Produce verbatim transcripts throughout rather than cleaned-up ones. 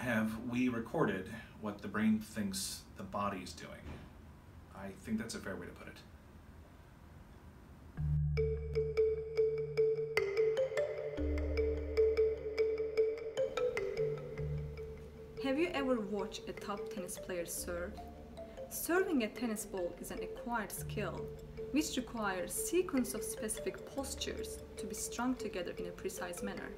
have we recorded what the brain thinks the body's doing? I think that's a fair way to put it. Have you ever watched a top tennis player serve? Serving a tennis ball is an acquired skill, which requires a sequence of specific postures to be strung together in a precise manner.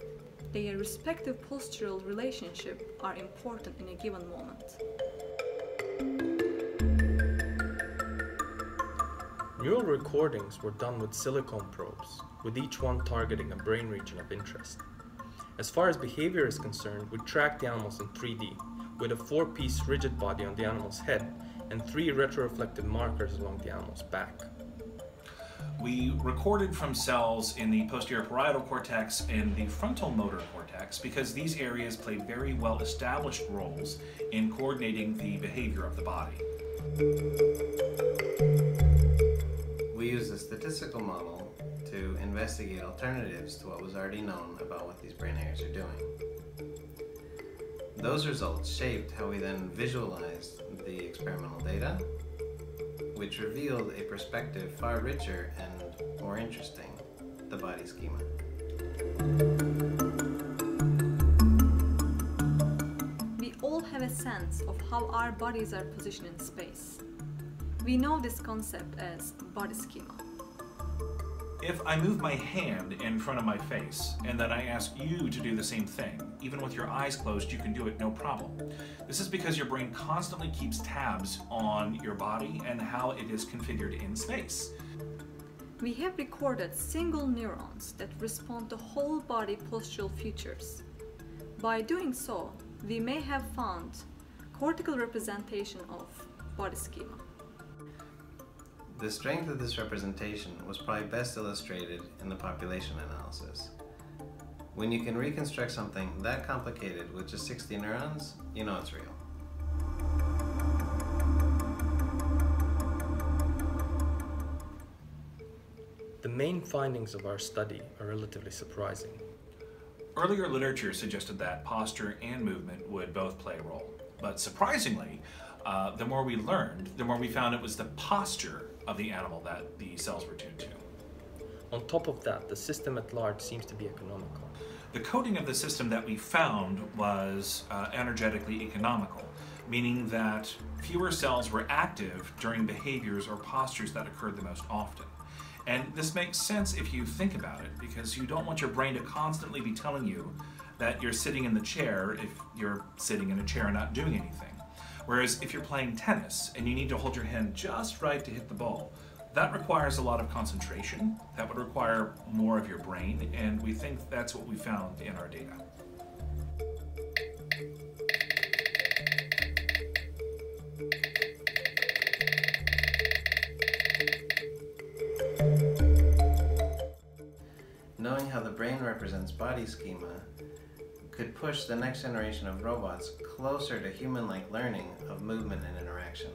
Their respective postural relationships are important in a given moment. Neural recordings were done with silicone probes, with each one targeting a brain region of interest. As far as behavior is concerned, we tracked the animals in three D, with a four-piece rigid body on the animal's head and three retroreflected markers along the animal's back. We recorded from cells in the posterior parietal cortex and the frontal motor cortex because these areas play very well-established roles in coordinating the behavior of the body. We used a statistical model to investigate alternatives to what was already known about what these brain areas are doing. Those results shaped how we then visualized the experimental data, which revealed a perspective far richer and more interesting, the body schema. We all have a sense of how our bodies are positioned in space. We know this concept as body schema. If I move my hand in front of my face, and then I ask you to do the same thing, even with your eyes closed, you can do it no problem. This is because your brain constantly keeps tabs on your body and how it is configured in space. We have recorded single neurons that respond to whole body postural features. By doing so, we may have found cortical representation of body schema. The strength of this representation was probably best illustrated in the population analysis. When you can reconstruct something that complicated with just sixty neurons, you know it's real. The main findings of our study are relatively surprising. Earlier literature suggested that posture and movement would both play a role, but surprisingly, uh, the more we learned, the more we found it was the posture of the animal that the cells were tuned to. On top of that, the system at large seems to be economical. The coding of the system that we found was uh, energetically economical, meaning that fewer cells were active during behaviors or postures that occurred the most often. And this makes sense if you think about it, because you don't want your brain to constantly be telling you that you're sitting in the chair if you're sitting in a chair and not doing anything. Whereas if you're playing tennis and you need to hold your hand just right to hit the ball, that requires a lot of concentration. That would require more of your brain, and we think that's what we found in our data. Knowing how the brain represents body schema could push the next generation of robots closer to human-like learning of movement and interaction.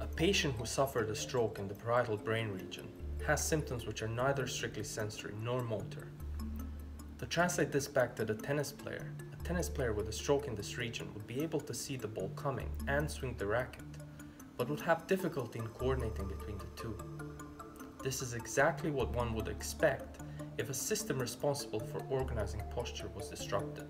A patient who suffered a stroke in the parietal brain region has symptoms which are neither strictly sensory nor motor. To translate this back to the tennis player, a tennis player with a stroke in this region would be able to see the ball coming and swing the racket, but would have difficulty in coordinating between the two. This is exactly what one would expect if a system responsible for organizing posture was disrupted.